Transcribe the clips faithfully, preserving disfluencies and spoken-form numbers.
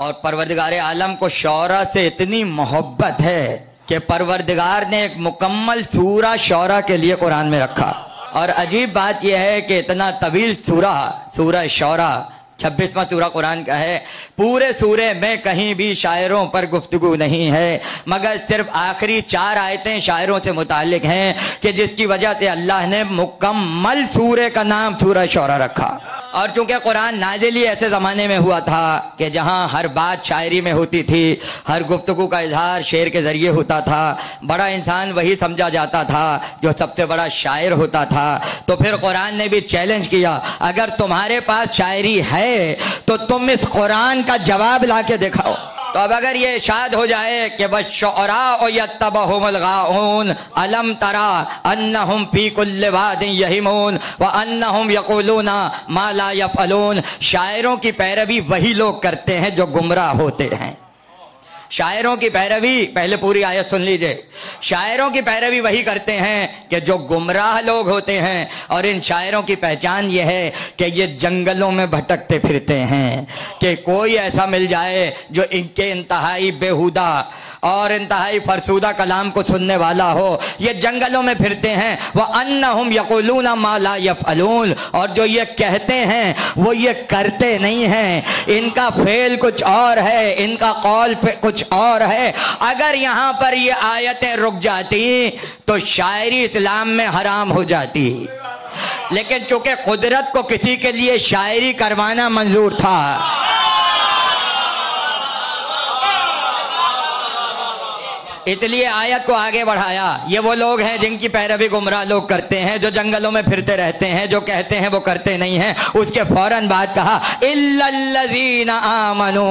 और परवरदिगार आलम को शौरा से इतनी मोहब्बत है कि परवरदिगार ने एक मुकम्मल सूरा शौरा के लिए कुरान में रखा। और अजीब बात यह है कि इतना तवील सूरा सूरा शौरा छब्बीसवां सूरा कुरान का है, पूरे सूरे में कहीं भी शायरों पर गुफ्तगू नहीं है, मगर सिर्फ आखिरी चार आयतें शायरों से मुतालिक हैं कि जिसकी वजह से अल्लाह ने मुकम्मल सूरे का नाम सूरा शौरा रखा। और चूँकि कुरान नाजिल ही ऐसे ज़माने में हुआ था कि जहाँ हर बात शायरी में होती थी, हर गुफ्तगू का इजहार शेर के ज़रिए होता था, बड़ा इंसान वही समझा जाता था जो सबसे बड़ा शायर होता था। तो फिर कुरान ने भी चैलेंज किया, अगर तुम्हारे पास शायरी है तो तुम इस कुरान का जवाब लाके दिखाओ। तो अब अगर ये इरशाद हो जाए कि बस शुअरा यत्तबहुमुल गाऊन अलम तरा अन्नहुम फी कुल्लि वादिन यहिमून व अन्नहुम यक़ूलूना मा ला यफ़अलून, शायरों की पैरवी वही लोग करते हैं जो गुमराह होते हैं। शायरों की पैरवी, पहले पूरी आयत सुन लीजिए, शायरों की पैरवी वही करते हैं कि जो गुमराह लोग होते हैं। और इन शायरों की पहचान यह है कि ये जंगलों में भटकते फिरते हैं कि कोई ऐसा मिल जाए जो इनके इंतहाई बेहुदा और इंतहाई फरसूदा कलाम को सुनने वाला हो, ये जंगलों में फिरते हैं। वह अन्नहुम यक़ूलूना मा ला यफ़अलून, और जो ये कहते हैं वो ये करते नहीं हैं, इनका फ़ेल कुछ और है, इनका कौल कुछ और है। अगर यहाँ पर ये आयतें रुक जाती तो शायरी इस्लाम में हराम हो जाती, लेकिन चूँकि कुदरत को किसी के लिए शायरी करवाना मंजूर था। इसलिए आयत को आगे बढ़ाया। ये वो लोग हैं जिनकी पैरवी गुमराह लोग करते हैं, जो जंगलों में फिरते रहते हैं, जो कहते हैं वो करते नहीं हैं। उसके फौरन बाद कहा इल्लल्लज़ीना आमनू,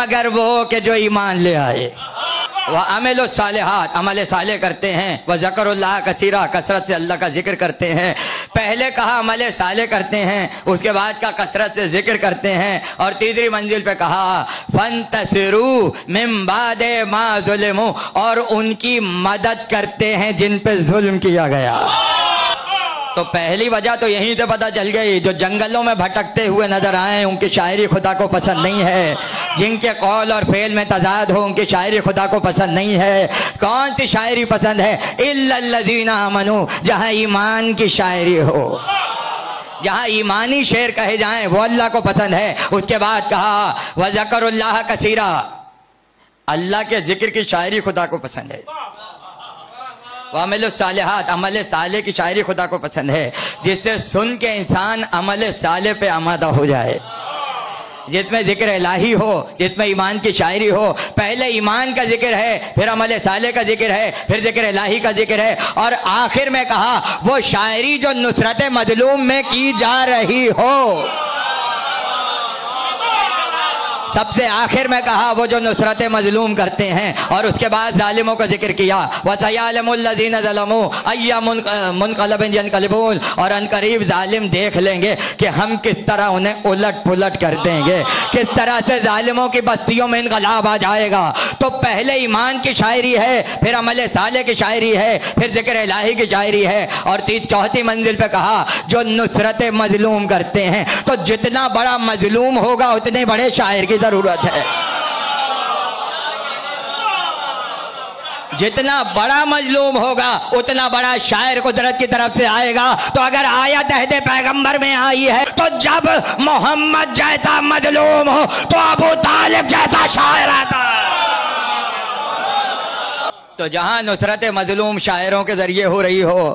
मगर वो के जो ईमान ले आए, वह अमल सालेहात अमल साले करते हैं, वह ज़करुल्लाह कसीरा कसरत से अल्लाह का जिक्र करते हैं। पहले कहा अमल साले करते हैं, उसके बाद का कसरत से जिक्र करते हैं, और तीसरी मंजिल पे कहा फंतसिरू मिन बादे मा ज़ुलिमू, और उनकी मदद करते हैं जिन पे जुल्म किया गया। तो पहली वजह तो यहीं से पता चल गई, जो जंगलों में भटकते हुए नजर आए उनकी शायरी खुदा को पसंद नहीं है, जिनके कौल और फेल में तजाद हो उनकी शायरी खुदा को पसंद नहीं है। कौन सी शायरी पसंद है? इल्लल्लज़ीना आमनू, जहाँ ईमान की शायरी हो, जहाँ ईमानी शेर कहे जाएं, वो अल्लाह को पसंद है। उसके बाद कहा व ज़करुल्लाह कसीरा, अल्लाह के जिक्र की शायरी खुदा को पसंद है। अमल सालेहात अमल साले की शायरी खुदा को पसंद है, जिससे सुन के इंसान अमल साले पे आमादा हो जाए, जिसमें जिक्र इलाही हो, जिसमें ईमान की शायरी हो। पहले ईमान का जिक्र है, फिर अमल साले का जिक्र है, फिर जिक्र इलाही का जिक्र है, और आखिर में कहा वो शायरी जो नुसरत मजलूम में की जा रही हो। सबसे आखिर में कहा वो जो नुसरत मजलूम करते हैं, और उसके बाद जालिमों का जिक्र किया वसयअलमुल्लज़ीना ज़लमू अय्या मुनक़लबिन यनक़लिबून, और अनकरीब जालिम देख लेंगे कि हम किस तरह उन्हें उलट पुलट कर देंगे, किस तरह से जालिमों की बस्तियों में इनकलाब आ जाएगा। तो पहले ईमान की शायरी है, फिर अमल साले की शायरी है, फिर जिक्र इलाही की शायरी है, और तीस चौथी मंजिल पर कहा जो नुसरत मजलूम करते हैं। तो जितना बड़ा मजलूम होगा उतने बड़े शायर की जरूरत है, जितना बड़ा मजलूम होगा उतना बड़ा शायर कुदरत की तरफ से आएगा। तो अगर आयत अहद पैगंबर में आई है, तो जब मोहम्मद जैसा मजलूम हो तो अबू तालिब जैसा शायर आता है। तो जहां नुसरत मजलूम शायरों के जरिए हो रही हो,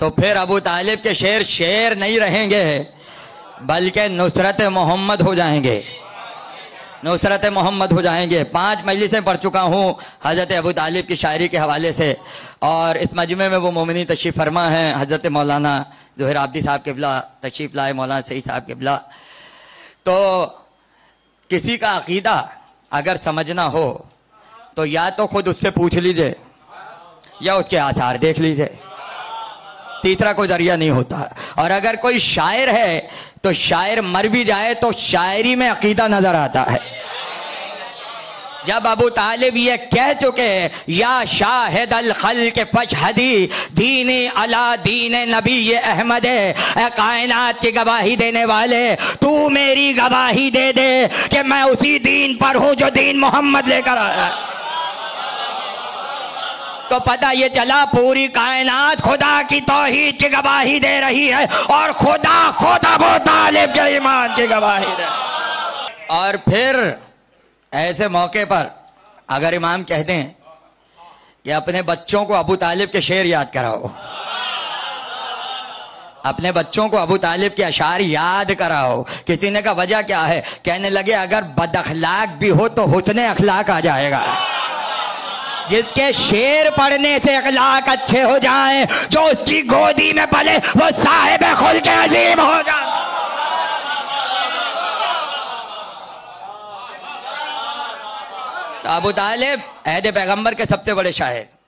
तो फिर अबू तालिब के शेर शेर नहीं रहेंगे बल्कि नुसरत मोहम्मद हो जाएंगे, नुसरत मोहम्मद हो जाएंगे। पाँच मजलिसें पढ़ चुका हूँ हज़रत अबू तालिब की शायरी के हवाले से, और इस मजमे में वो मोमिनी तशरीफ़ फरमा हैं हज़रत मौलाना ज़ोहर आबदी साहब क़िबला तशरीफ़ लाए, मौलाना सईद साहब क़िबला। तो किसी का अक़ीदा अगर समझना हो तो या तो खुद उससे पूछ लीजिए या उसके आसार देख लीजिए, तीसरा कोई जरिया नहीं होता। और अगर कोई शायर है तो शायर मर भी जाए तो शायरी में अकीदा नजर आता है। जब अबू तालिब ये कह चुके या शाहिद अल खल्क पछहदी दीने अला दीने नबी ये अहमद है, कायनात की गवाही देने वाले तू मेरी गवाही दे दे कि मैं उसी दीन पर हूँ जो दीन मोहम्मद लेकर आया। तो पता ये चला पूरी कायनात खुदा की तौहीद की गवाही दे रही है और खुदा खुद अबू तालिब के ईमान की गवाही दे। और फिर ऐसे मौके पर अगर इमाम कह दें कि अपने बच्चों को अबू तालिब के शेर याद कराओ, अपने बच्चों को अबू तालिब के अशार याद कराओ, किसी ने कहा वजह क्या है, कहने लगे अगर बदअखलाक भी हो तो हुस्ने अखलाक आ जाएगा। जिसके शेर पढ़ने से अखलाक अच्छे हो जाए, जो उसकी गोदी में पले वो साहिब खुल के अजीम हो जाए। तो अबू तालिब अहद पैगंबर के सबसे बड़े शायर